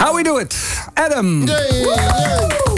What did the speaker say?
Howie DeWitt, ADAM. Yay, yay.